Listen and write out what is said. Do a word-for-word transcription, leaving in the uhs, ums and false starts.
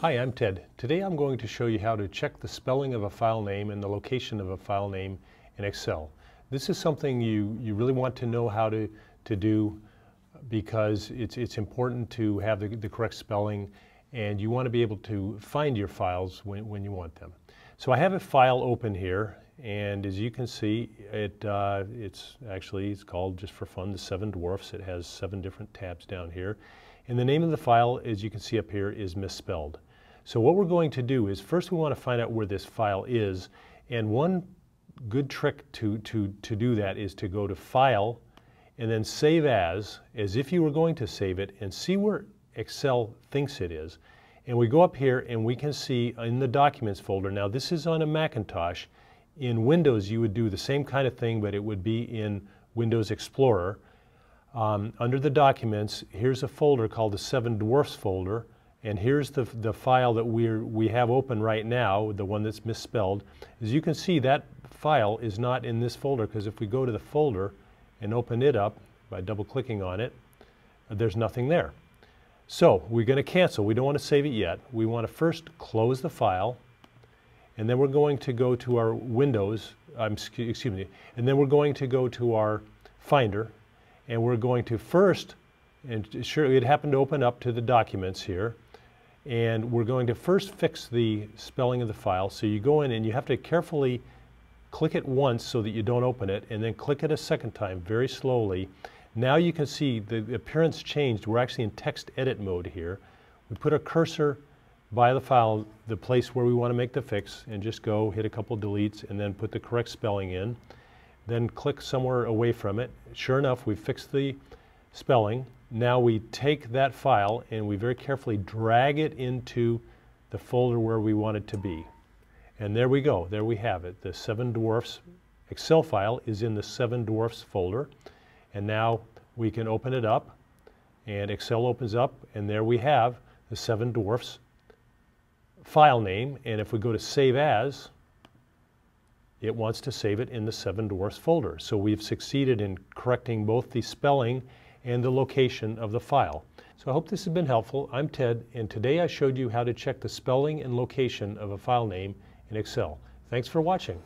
Hi, I'm Ted. Today I'm going to show you how to check the spelling of a file name and the location of a file name in Excel. This is something you, you really want to know how to, to do because it's, it's important to have the, the correct spelling, and you want to be able to find your files when, when you want them. So I have a file open here, and as you can see, it, uh, it's actually it's called, just for fun, the Seven Dwarfs. It has seven different tabs down here. And the name of the file, as you can see up here, is misspelled. So what we're going to do is first we want to find out where this file is, and one good trick to, to, to do that is to go to File and then Save As, as if you were going to save it, and see where Excel thinks it is. And we go up here and we can see in the Documents folder, now this is on a Macintosh. In Windows you would do the same kind of thing, but it would be in Windows Explorer. Um, under the Documents, here's a folder called the Seven Dwarfs folder, and here's the, the file that we're, we have open right now, the one that's misspelled. As you can see, that file is not in this folder, because if we go to the folder and open it up by double-clicking on it, there's nothing there. So we're going to cancel. We don't want to save it yet. We want to first close the file, and then we're going to go to our Windows, um, excuse me, and then we're going to go to our Finder, and we're going to first, and sure, it happened to open up to the Documents here, and we're going to first fix the spelling of the file. So you go in and you have to carefully click it once so that you don't open it, and then click it a second time very slowly. Now you can see the appearance changed. We're actually in text edit mode here. We put a cursor by the file, the place where we want to make the fix, and just go hit a couple deletes and then put the correct spelling in. Then click somewhere away from it. Sure enough, we fixed the spelling. Now we take that file and we very carefully drag it into the folder where we want it to be. And there we go, there we have it. The Seven Dwarfs Excel file is in the Seven Dwarfs folder. And now we can open it up, and Excel opens up, and there we have the Seven Dwarfs file name. And if we go to Save As, it wants to save it in the Seven Dwarfs folder. So we've succeeded in correcting both the spelling and the location of the file. So I hope this has been helpful. I'm Ted, and today I showed you how to check the spelling and location of a file name in Excel. Thanks for watching.